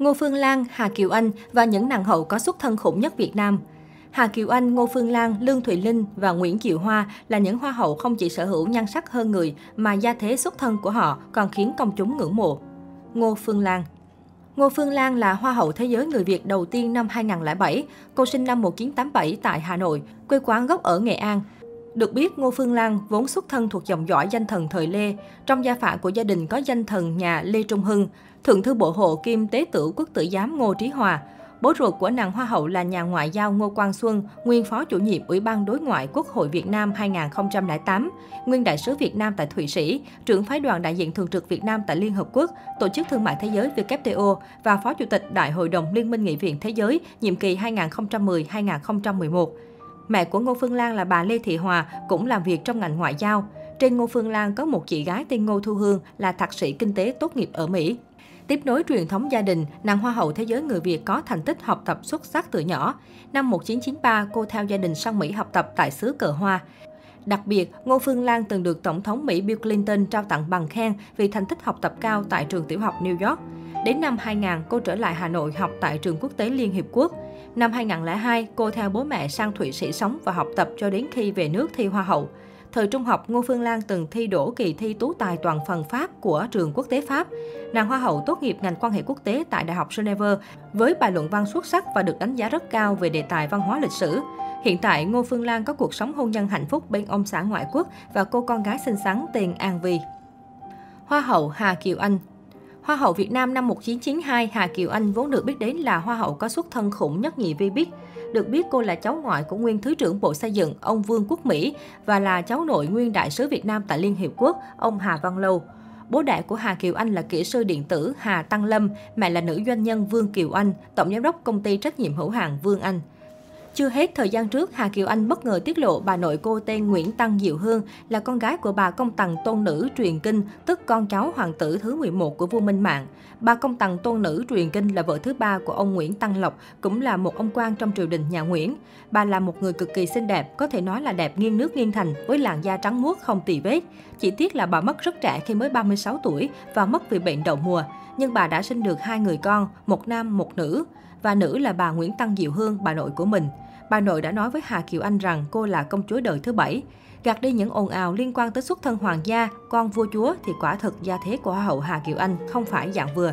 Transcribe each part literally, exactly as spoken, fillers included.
Ngô Phương Lan, Hà Kiều Anh và những nàng hậu có xuất thân khủng nhất Việt Nam. Hà Kiều Anh, Ngô Phương Lan, Lương Thùy Linh và Nguyễn Diệu Hoa là những hoa hậu không chỉ sở hữu nhan sắc hơn người mà gia thế xuất thân của họ còn khiến công chúng ngưỡng mộ. Ngô Phương Lan Ngô Phương Lan là Hoa hậu Thế giới người Việt đầu tiên năm hai nghìn không trăm lẻ bảy. Cô sinh năm một nghìn chín trăm tám mươi bảy tại Hà Nội, quê quán gốc ở Nghệ An. Được biết, Ngô Phương Lan vốn xuất thân thuộc dòng dõi danh thần thời Lê. Trong gia phả của gia đình có danh thần nhà Lê Trung Hưng, thượng thư bộ hộ kiêm tế tửu quốc tử giám Ngô Trí Hòa. Bố ruột của nàng Hoa hậu là nhà ngoại giao Ngô Quang Xuân, nguyên phó chủ nhiệm Ủy ban Đối ngoại Quốc hội Việt Nam hai nghìn không trăm lẻ tám, nguyên đại sứ Việt Nam tại Thụy Sĩ, trưởng phái đoàn đại diện thường trực Việt Nam tại Liên Hợp Quốc, Tổ chức Thương mại Thế giới W T O và phó chủ tịch Đại hội đồng Liên minh Nghị viện Thế giới nhiệm kỳ hai nghìn không trăm mười đến hai nghìn không trăm mười một. Mẹ của Ngô Phương Lan là bà Lê Thị Hòa, cũng làm việc trong ngành ngoại giao. Trên Ngô Phương Lan có một chị gái tên Ngô Thu Hương là thạc sĩ kinh tế tốt nghiệp ở Mỹ. Tiếp nối truyền thống gia đình, nàng Hoa hậu Thế giới người Việt có thành tích học tập xuất sắc từ nhỏ. Năm một nghìn chín trăm chín mươi ba, cô theo gia đình sang Mỹ học tập tại xứ Cờ Hoa. Đặc biệt, Ngô Phương Lan từng được Tổng thống Mỹ Bill Clinton trao tặng bằng khen vì thành tích học tập cao tại trường tiểu học New York. Đến năm hai nghìn, cô trở lại Hà Nội học tại trường quốc tế Liên Hiệp Quốc. Năm hai nghìn không trăm lẻ hai, cô theo bố mẹ sang Thụy Sĩ sống và học tập cho đến khi về nước thi Hoa hậu. Thời trung học, Ngô Phương Lan từng thi đỗ kỳ thi tú tài toàn phần Pháp của trường quốc tế Pháp. Nàng Hoa hậu tốt nghiệp ngành quan hệ quốc tế tại Đại học Geneva với bài luận văn xuất sắc và được đánh giá rất cao về đề tài văn hóa lịch sử. Hiện tại, Ngô Phương Lan có cuộc sống hôn nhân hạnh phúc bên ông xã ngoại quốc và cô con gái xinh xắn tên An Vi. Hoa hậu Hà Kiều Anh Hoa hậu Việt Nam năm một nghìn chín trăm chín mươi hai, Hà Kiều Anh vốn được biết đến là Hoa hậu có xuất thân khủng nhất nhì Vbiz. Được biết, cô là cháu ngoại của nguyên Thứ trưởng Bộ Xây dựng, ông Vương Quốc Mỹ và là cháu nội nguyên Đại sứ Việt Nam tại Liên Hiệp Quốc, ông Hà Văn Lâu. Bố đẻ của Hà Kiều Anh là kỹ sư điện tử Hà Tăng Lâm, mẹ là nữ doanh nhân Vương Kiều Anh, tổng giám đốc công ty trách nhiệm hữu hạn Vương Anh. Chưa hết, thời gian trước, Hà Kiều Anh bất ngờ tiết lộ bà nội cô tên Nguyễn Tăng Diệu Hương là con gái của bà Công Tằng Tôn Nữ Truyền Kinh, tức con cháu hoàng tử thứ mười một của vua Minh Mạng. Bà Công Tằng Tôn Nữ Truyền Kinh là vợ thứ ba của ông Nguyễn Tăng Lộc, cũng là một ông quan trong triều đình nhà Nguyễn. Bà là một người cực kỳ xinh đẹp, có thể nói là đẹp nghiêng nước nghiêng thành, với làn da trắng muốt không tì vết. Chỉ tiếc là bà mất rất trẻ khi mới ba mươi sáu tuổi và mất vì bệnh đậu mùa, nhưng bà đã sinh được hai người con, một nam một nữ. Và nữ là bà Nguyễn Tăng Diệu Hương, bà nội của mình. Bà nội đã nói với Hà Kiều Anh rằng cô là công chúa đời thứ bảy. Gạt đi những ồn ào liên quan tới xuất thân hoàng gia, con vua chúa thì quả thực gia thế của Hoa hậu Hà Kiều Anh không phải dạng vừa.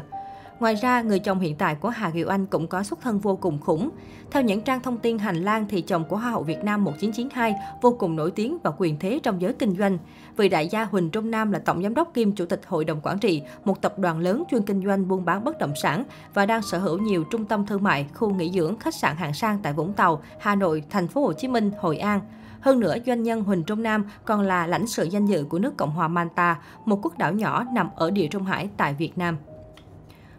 Ngoài ra, người chồng hiện tại của Hà Kiều Anh cũng có xuất thân vô cùng khủng. Theo những trang thông tin hành lang thì chồng của Hoa hậu Việt Nam một nghìn chín trăm chín mươi hai vô cùng nổi tiếng và quyền thế trong giới kinh doanh. Vì đại gia Huỳnh Trung Nam là tổng giám đốc kiêm chủ tịch hội đồng quản trị, một tập đoàn lớn chuyên kinh doanh buôn bán bất động sản và đang sở hữu nhiều trung tâm thương mại, khu nghỉ dưỡng, khách sạn hạng sang tại Vũng Tàu, Hà Nội, Thành phố Hồ Chí Minh, Hội An. Hơn nữa, doanh nhân Huỳnh Trung Nam còn là lãnh sự danh dự của nước Cộng hòa Malta, một quốc đảo nhỏ nằm ở Địa Trung Hải tại Việt Nam.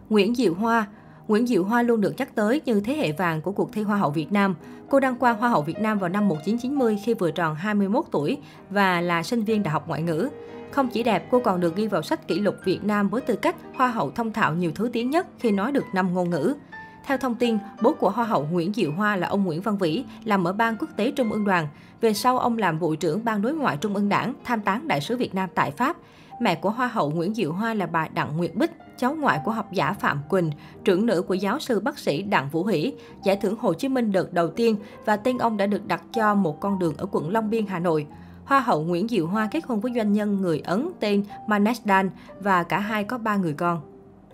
Nguyễn Diệu Hoa Nguyễn Diệu Hoa luôn được nhắc tới như thế hệ vàng của cuộc thi Hoa hậu Việt Nam. Cô đăng quang Hoa hậu Việt Nam vào năm một nghìn chín trăm chín mươi khi vừa tròn hai mươi mốt tuổi và là sinh viên Đại học Ngoại ngữ. Không chỉ đẹp, cô còn được ghi vào sách kỷ lục Việt Nam với tư cách Hoa hậu thông thạo nhiều thứ tiếng nhất khi nói được năm ngôn ngữ. Theo thông tin, bố của Hoa hậu Nguyễn Diệu Hoa là ông Nguyễn Văn Vĩ, làm ở Ban Quốc tế Trung ương Đoàn. Về sau, ông làm vụ trưởng Ban Đối ngoại Trung ương Đảng, tham tán Đại sứ Việt Nam tại Pháp. Mẹ của Hoa hậu Nguyễn Diệu Hoa là bà Đặng Nguyệt Bích, cháu ngoại của học giả Phạm Quỳnh, trưởng nữ của giáo sư bác sĩ Đặng Vũ Hỷ, giải thưởng Hồ Chí Minh đợt đầu tiên và tên ông đã được đặt cho một con đường ở quận Long Biên, Hà Nội. Hoa hậu Nguyễn Diệu Hoa kết hôn với doanh nhân người Ấn tên Manestan và cả hai có ba người con.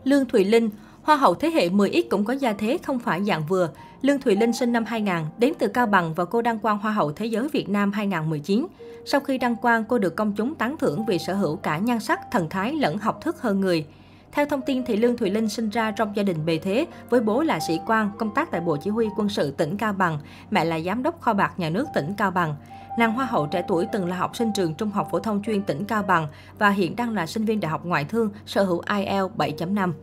Lương Thùy Linh, Hoa hậu thế hệ mười X cũng có gia thế không phải dạng vừa. Lương Thùy Linh sinh năm hai nghìn, đến từ Cao Bằng và cô đăng quang Hoa hậu Thế giới Việt Nam hai nghìn không trăm mười chín. Sau khi đăng quang, cô được công chúng tán thưởng vì sở hữu cả nhan sắc, thần thái lẫn học thức hơn người. Theo thông tin thì Lương Thùy Linh sinh ra trong gia đình bề thế, với bố là sĩ quan, công tác tại Bộ Chỉ huy Quân sự tỉnh Cao Bằng, mẹ là giám đốc kho bạc nhà nước tỉnh Cao Bằng. Nàng Hoa hậu trẻ tuổi từng là học sinh trường Trung học phổ thông chuyên tỉnh Cao Bằng và hiện đang là sinh viên Đại học Ngoại thương, sở hữu ai eo bảy chấm năm.